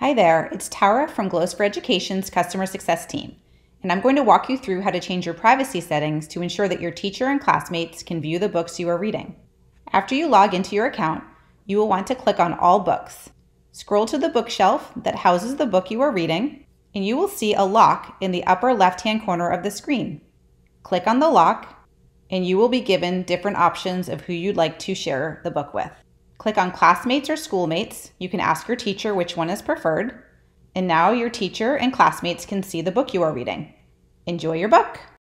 Hi there, it's Tara from Glows for Education's Customer Success Team, and I'm going to walk you through how to change your privacy settings to ensure that your teacher and classmates can view the books you are reading. After you log into your account, you will want to click on All Books. Scroll to the bookshelf that houses the book you are reading, and you will see a lock in the upper left-hand corner of the screen. Click on the lock, and you will be given different options of who you'd like to share the book with. Click on Classmates or Schoolmates. You can ask your teacher which one is preferred. And now your teacher and classmates can see the book you are reading. Enjoy your book.